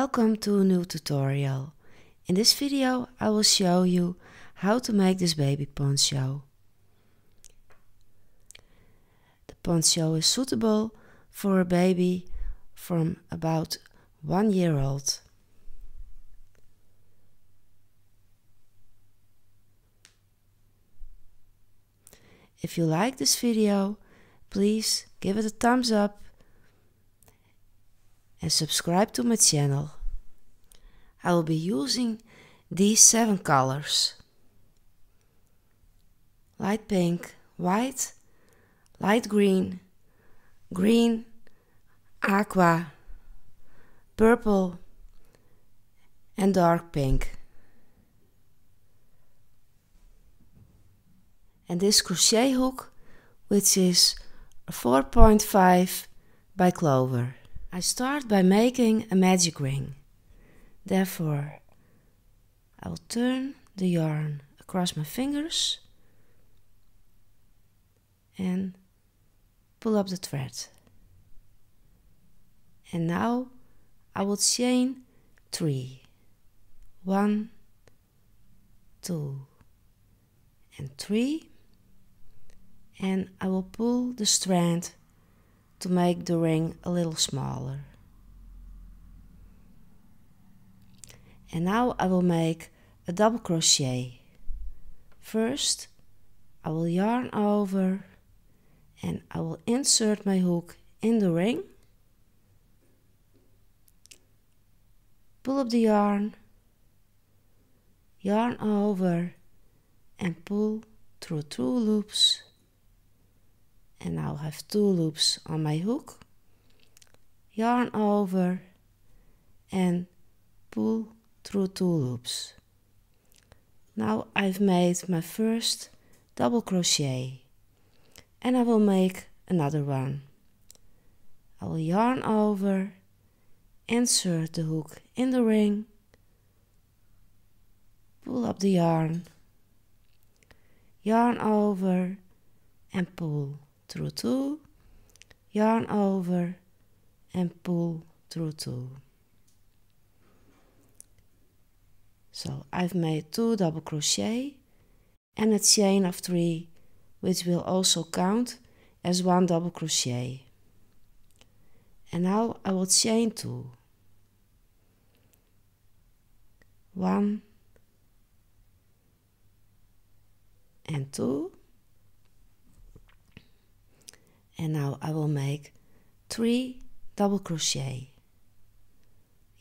Welcome to a new tutorial. In this video I will show you how to make this baby poncho. The poncho is suitable for a baby from about 1 year old. If you like this video, please give it a thumbs up and subscribe to my channel. I will be using these 7 colors: light pink, white, light green, green, aqua, purple and dark pink. And this crochet hook, which is 4.5 by Clover. I start by making a magic ring. Therefore, I will turn the yarn across my fingers and pull up the thread. And now I will chain 3. 1, 2, and 3. And I will pull the strand to make the ring a little smaller. And now I will make a double crochet. First, I will yarn over and I will insert my hook in the ring, pull up the yarn, yarn over and pull through 2 loops. And now I have 2 loops on my hook, yarn over and pull through 2 loops. Now I've made my first double crochet and I will make another one. I will yarn over, insert the hook in the ring, pull up the yarn, yarn over and pull through 2, yarn over and pull through 2. So I've made 2 double crochet and a chain of 3, which will also count as 1 double crochet. And now I will chain 2. 1 and 2. And now I will make 3 double crochet,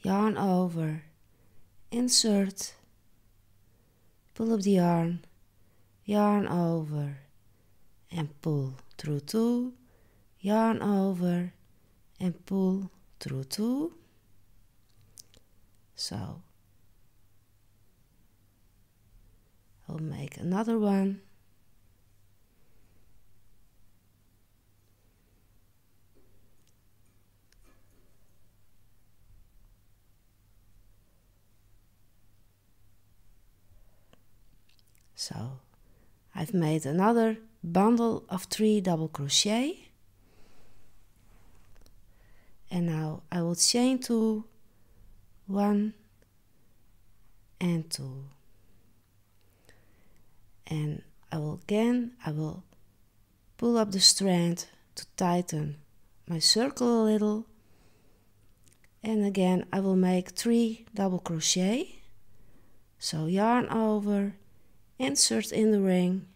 yarn over, insert, pull up the yarn, yarn over and pull through 2, yarn over and pull through 2. So I'll make another one. So I've made another bundle of 3 double crochet and now I will chain 2, 1 and 2, and I will pull up the strand to tighten my circle a little, and again I will make 3 double crochet. So yarn over, insert in the ring,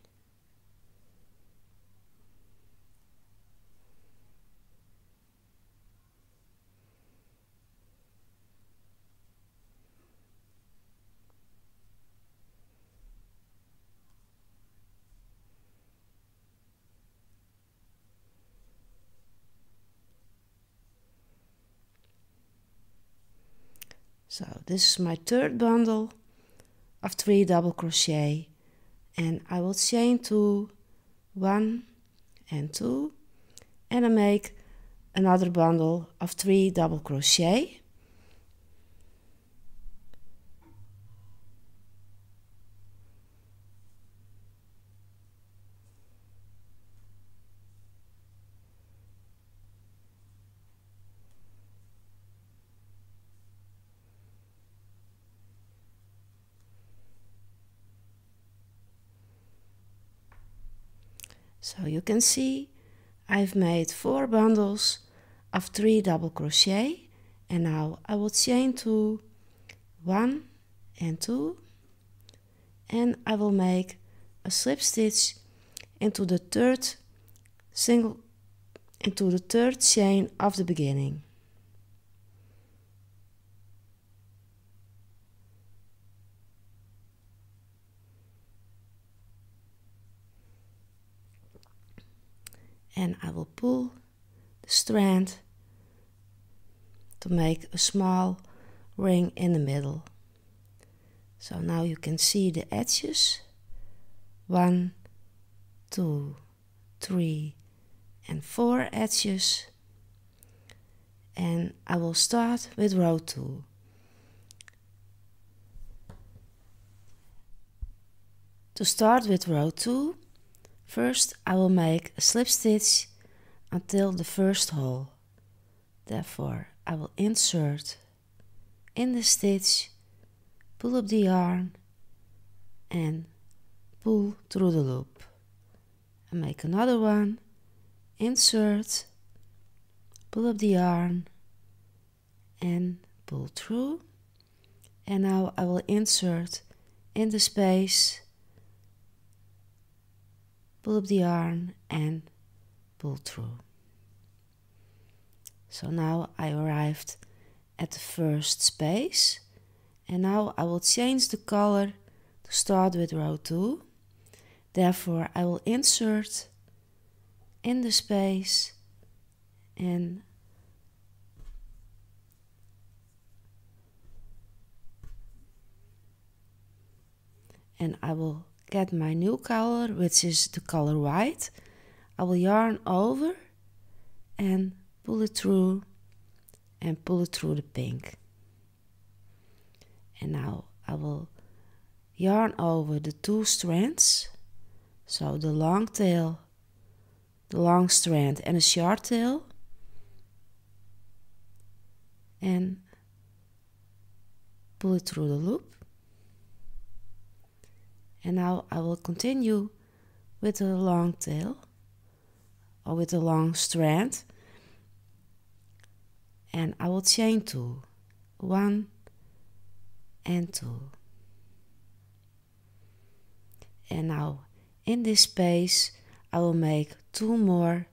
so this is my 3rd bundle of 3 double crochet and I will chain 2, 1 and 2, and I make another bundle of 3 double crochet. So you can see I've made 4 bundles of 3 double crochet, and now I will chain 2, 1 and 2, and I will make a slip stitch into the third single, into the third chain of the beginning. And I will pull the strand to make a small ring in the middle. So now you can see the edges. 1, 2, 3 and 4 edges. And I will start with row 2. To start with row 2, first, I will make a slip stitch until the first hole. Therefore, I will insert in the stitch, pull up the yarn and pull through the loop. And make another one, insert, pull up the yarn and pull through. And now I will insert in the space, pull up the yarn and pull through. So now I arrived at the first space, and now I will change the color to start with row 2. Therefore I will insert in the space and I will get my new color, which is the color white. I will yarn over and pull it through and pull it through the pink. And now I will yarn over the 2 strands, so the long tail, the long strand and a short tail, and pull it through the loop. And now I will continue with a long tail, or with a long strand, and I will chain 2, 1 and 2. And now in this space I will make 2 more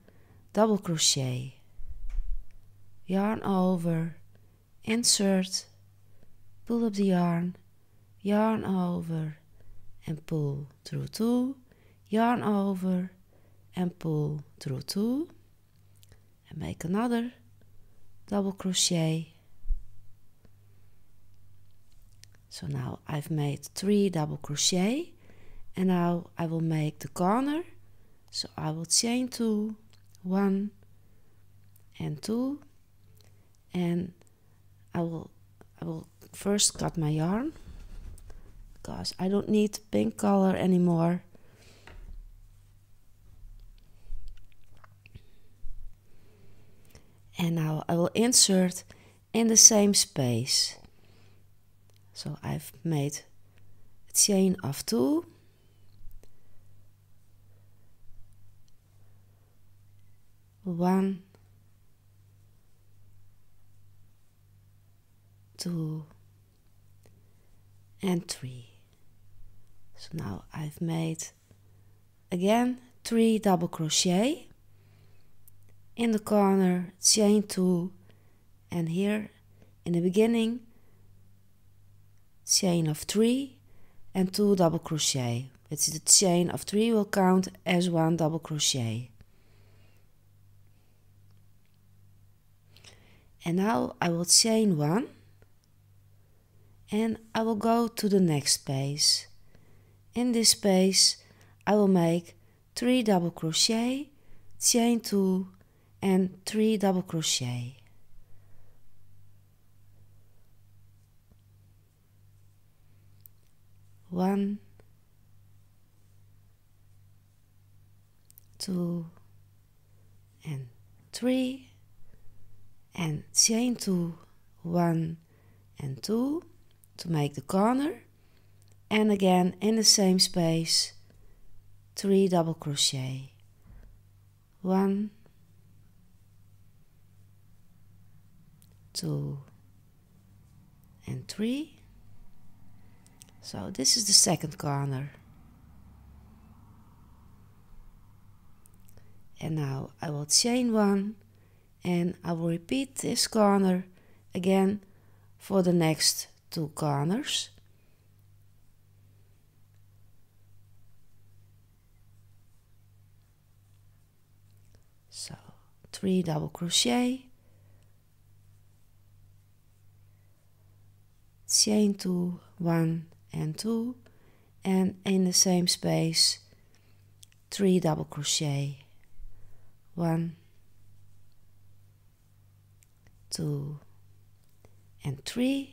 double crochet. Yarn over, insert, pull up the yarn, yarn over, and pull through 2, yarn over and pull through 2, and make another double crochet. So now I've made 3 double crochet, and now I will make the corner, so I will chain 2, 1 and 2, and I will first cut my yarn, because I don't need pink color anymore. And now I will insert in the same space. So I've made a chain of 2. One, 2 and 3. So now I've made again 3 double crochet in the corner, chain 2, and here in the beginning chain of 3 and 2 double crochet, which the chain of 3 will count as 1 double crochet. And now I will chain 1 and I will go to the next space. In this space I will make 3 double crochet, chain 2 and 3 double crochet. One, 2 and 3, and chain 2, 1 and 2 to make the corner, and again in the same space 3 double crochet. 1, 2, and 3. So this is the second corner. And now I will chain one and I will repeat this corner again for the next two corners. So 3 double crochet, chain 2, 1 and 2, and in the same space 3 double crochet, 1, 2 and 3.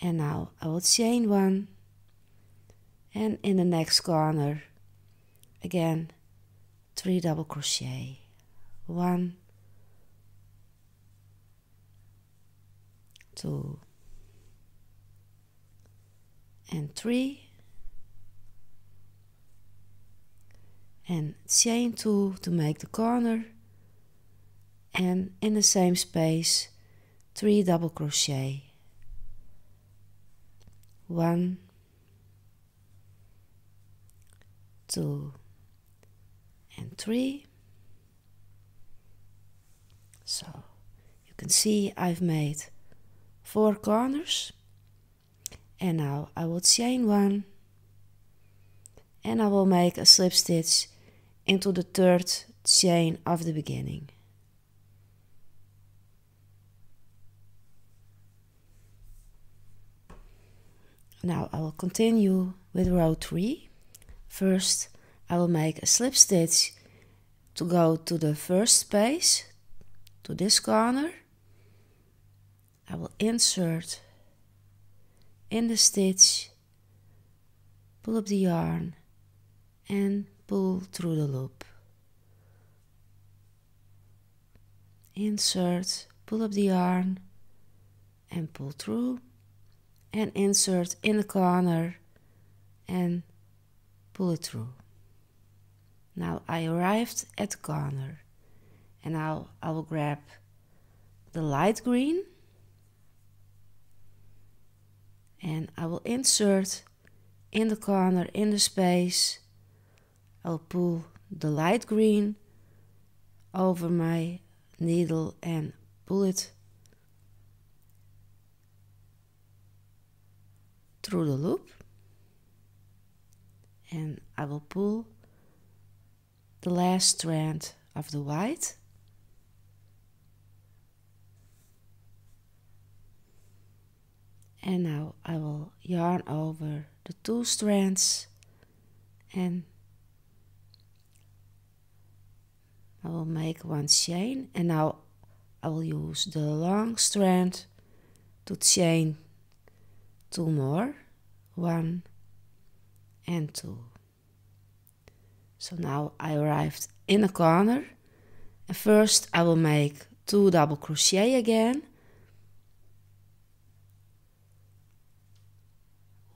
And now I will chain 1 and in the next corner again 3 double crochet, 1, 2 and 3, and chain 2 to make the corner, and in the same space 3 double crochet, 1, 2 and 3. So you can see I've made 4 corners. And now I will chain 1 and I will make a slip stitch into the third chain of the beginning. Now I will continue with row 3. First I will make a slip stitch to go to the first space, to this corner. I will insert in the stitch, pull up the yarn and pull through the loop. Insert, pull up the yarn and pull through, and insert in the corner and pull it through. Now I arrived at the corner, and now I will grab the light green and I will insert in the corner, in the space. I'll pull the light green over my needle and pull it through the loop, and I will pull the last strand of the white. And now I will yarn over the 2 strands and I will make 1 chain, and now I will use the long strand to chain 2 more, 1 and 2. So now I arrived in a corner, and first I will make 2 double crochet again,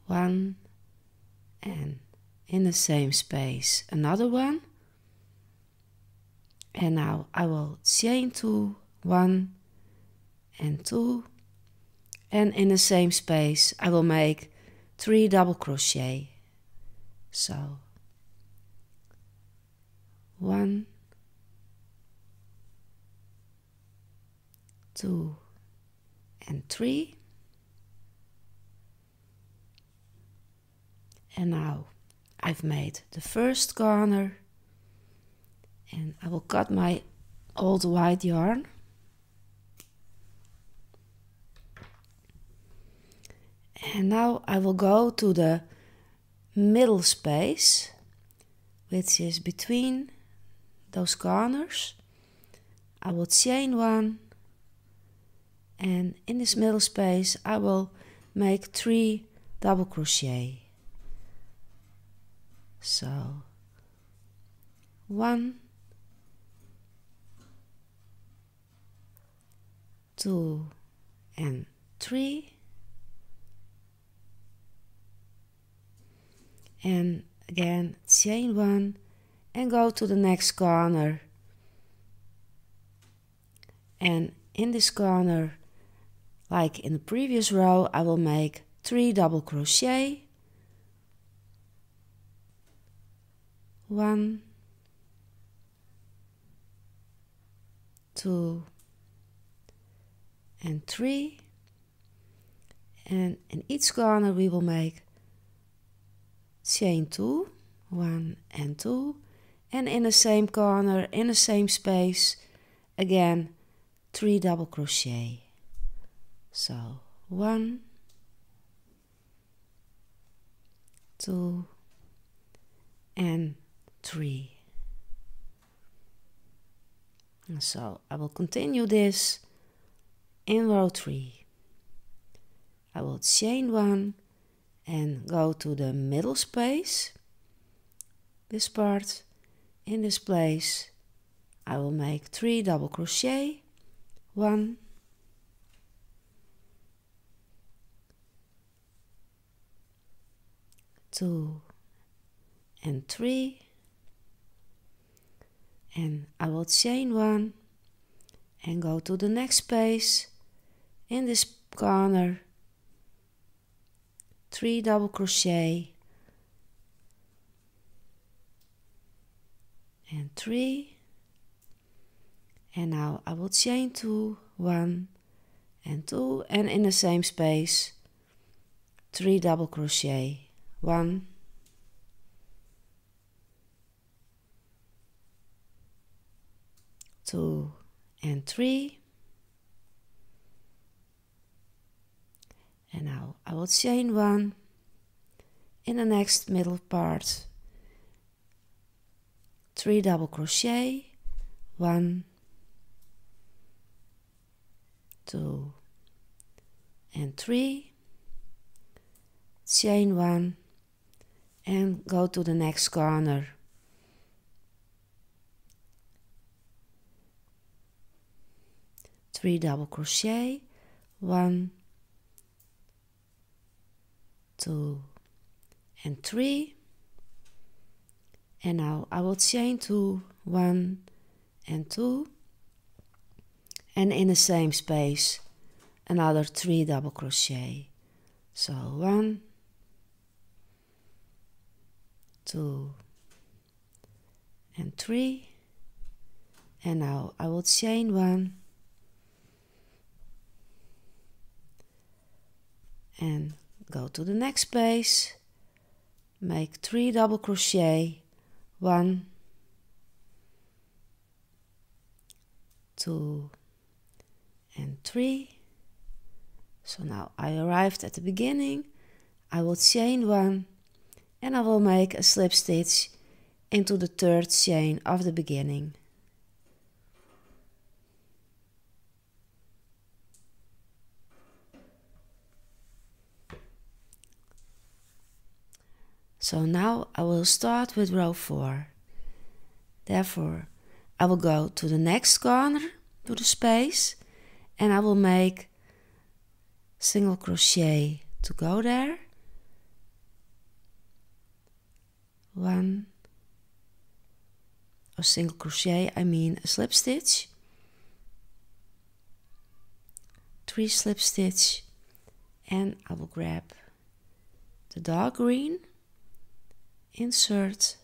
1 and in the same space another 1. And now I will chain 2, 1 and 2, and in the same space I will make 3 double crochet. So 1, 2 and 3. And now I've made the first corner, and I will cut my old white yarn, and now I will go to the middle space, which is between those corners. I will chain 1 and in this middle space I will make 3 double crochet. So 1, 2 and 3, and again chain 1 and go to the next corner. And in this corner, like in the previous row, I will make 3 double crochet, 1, 2, and 3, and in each corner we will make chain 2, 1 and 2, and in the same corner, in the same space, again 3 double crochet. So 1, 2 and 3. And so I will continue this in row 3. I will chain 1 and go to the middle space, this part. In this place I will make 3 double crochet, 1, 2 and 3, and I will chain 1 and go to the next space. In this corner, 3 double crochet and 3, and now I will chain 2, 1 and 2, and in the same space 3 double crochet, 1, 2 and 3, and now I will chain 1 in the next middle part, 3 double crochet, 1, 2 and 3, chain 1 and go to the next corner, 3 double crochet, 1, 2 and 3, and now I will chain 2, 1 and 2, and in the same space another 3 double crochet. So 1, 2 and 3, and now I will chain 1 and go to the next space, make 3 double crochet, 1, 2 and 3. So now I arrived at the beginning. I will chain 1 and I will make a slip stitch into the 3rd chain of the beginning. So now I will start with row 4. Therefore, I will go to the next corner, to the space, and I will make single crochet to go there. 1 slip stitch, 3 slip stitch, and I will grab the dark green, insert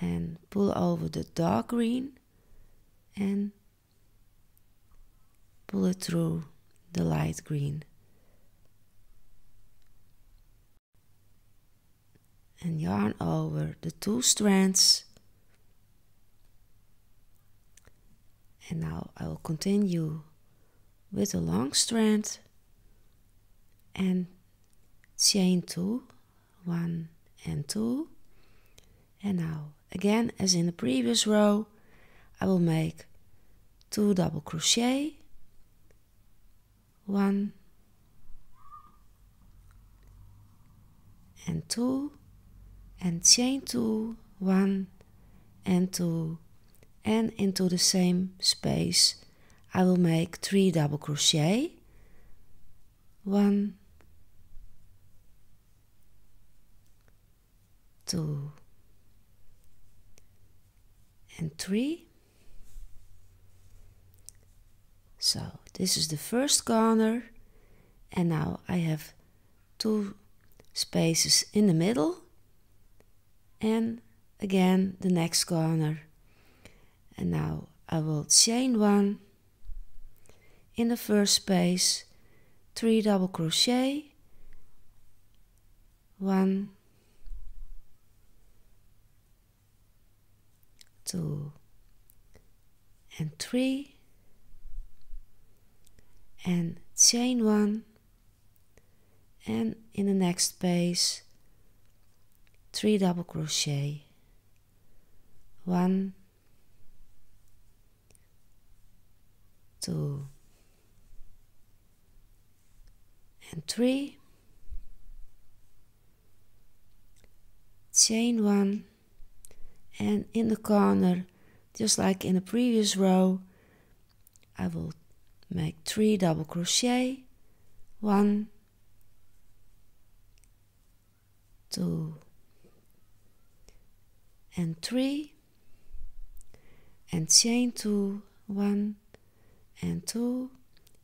and pull over the dark green and pull it through the light green, and yarn over the 2 strands. And now I will continue with a long strand and chain 2, 1 and 2, and now again as in the previous row I will make 2 double crochet, 1 and 2, and chain 2, 1 and 2, and into the same space I will make 3 double crochet, 1 2 and 3. So this is the first corner, and now I have 2 spaces in the middle, and again the next corner. And now I will chain 1 in the first space, 3 double crochet, 1, 2 and 3, and chain 1, and in the next space 3 double crochet, 1, 2 and 3, chain 1, and in the corner, just like in the previous row, I will make 3 double crochet, 1, 2 and 3, and chain 2, 1 and 2,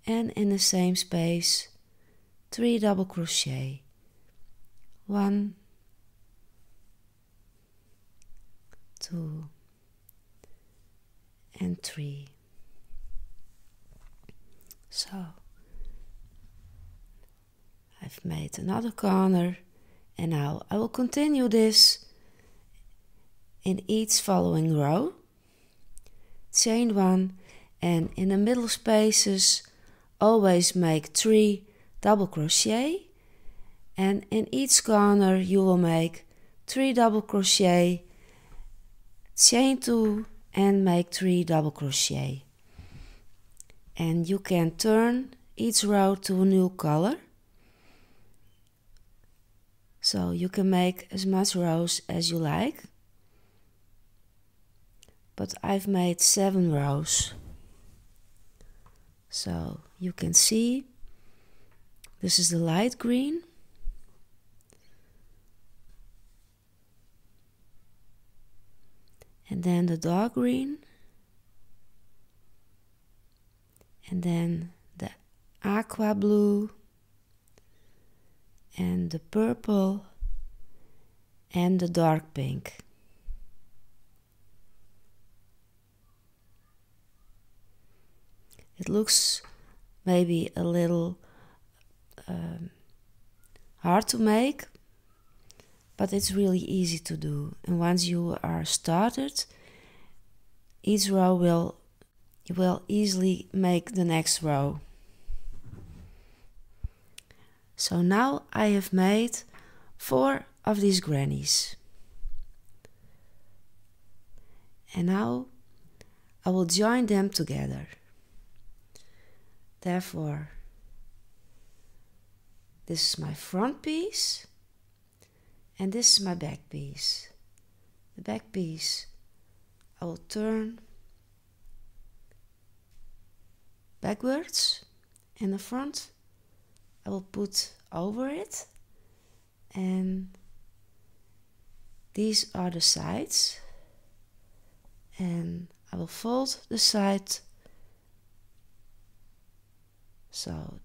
and in the same space 3 double crochet, 1, 2 and 3. So I've made another corner, and now I will continue this in each following row. Chain 1, and in the middle spaces always make 3 double crochet, and in each corner you will make 3 double crochet, chain 2 and make 3 double crochet. And you can turn each row to a new color, so you can make as much rows as you like, but I've made 7 rows. So you can see this is the light green, and then the dark green, and then the aqua blue, and the purple, and the dark pink. It looks maybe a little hard to make, but it's really easy to do. And once you are started, each row you will easily make the next row. So now I have made 4 of these grannies. And now I will join them together. Therefore, this is my front piece, and this is my back piece. The back piece I will turn backwards, and the front I will put over it, and these are the sides, and I will fold the side, so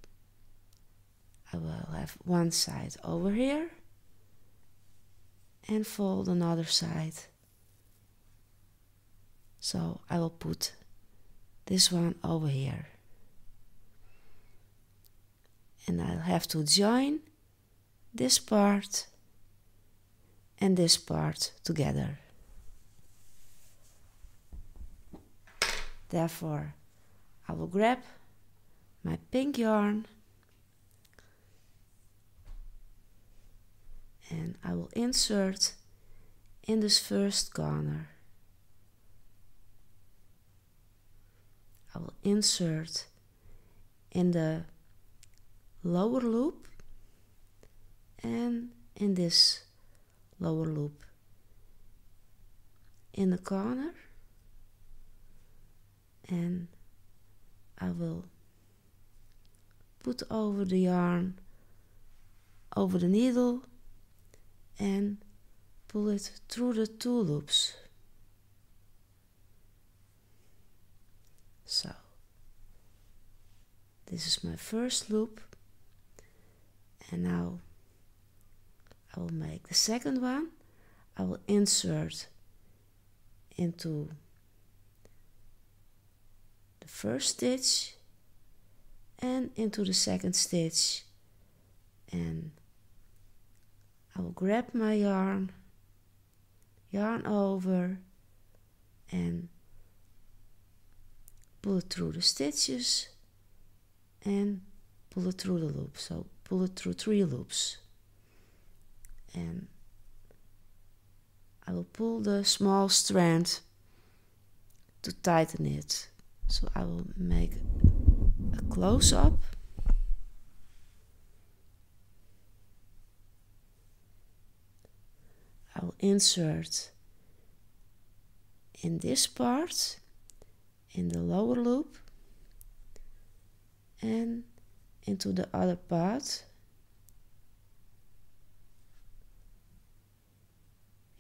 I will have one side over here and fold another side. So I will put this one over here, and I'll have to join this part and this part together. Therefore, I will grab my pink yarn, and I will insert in this first corner. I will insert in the lower loop, and in this lower loop in the corner, and I will put over the yarn over the needle and pull it through the 2 loops. So this is my first loop, and now I will make the second one. I will insert into the first stitch and into the second stitch, and I will grab my yarn over and pull it through the stitches and pull it through the loop. So pull it through 3 loops, and I will pull the small strand to tighten it. So I will make a close-up. I will insert in this part, in the lower loop, and into the other part.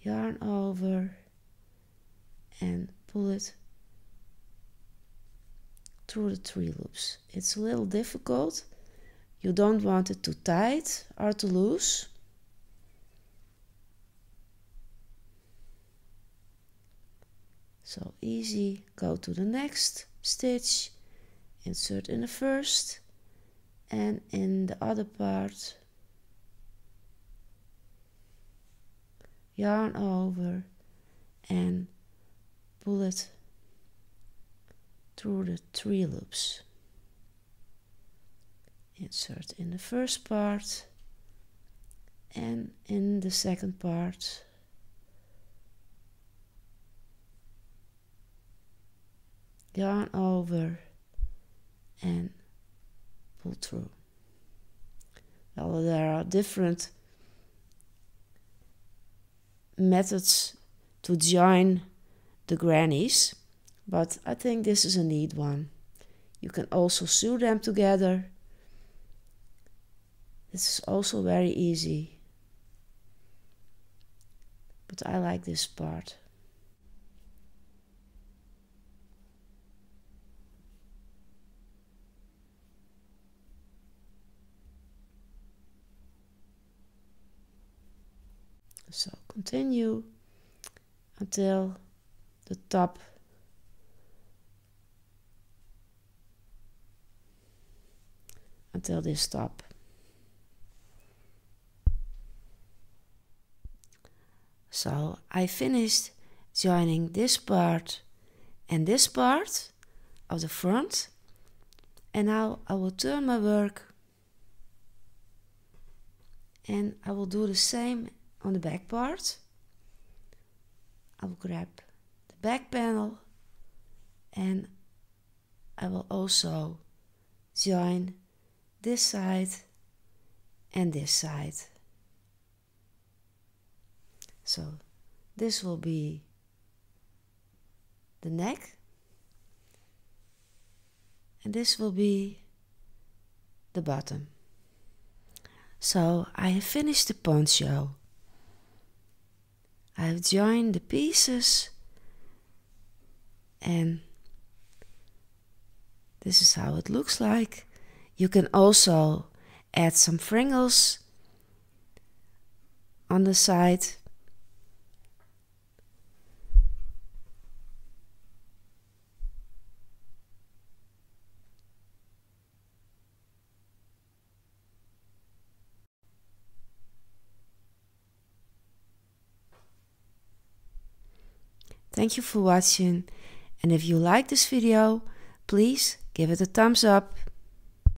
Yarn over and pull it through the 3 loops. It's a little difficult. You don't want it too tight or too loose. So easy, go to the next stitch, insert in the first and in the other part, yarn over and pull it through the 3 loops. Insert in the first part and in the second part. Yarn over and pull through. Well, there are different methods to join the grannies, but I think this is a neat one. You can also sew them together. This is also very easy, but I like this part. So continue until the top. Until this top. So I finished joining this part and this part of the front, and now I will turn my work and I will do the same on the back part. I will grab the back panel and I will also join this side and this side. So this will be the neck and this will be the bottom. So I have finished the poncho. I have joined the pieces, and this is how it looks like. You can also add some fringles on the side. Thank you for watching, and if you like this video, please give it a thumbs up.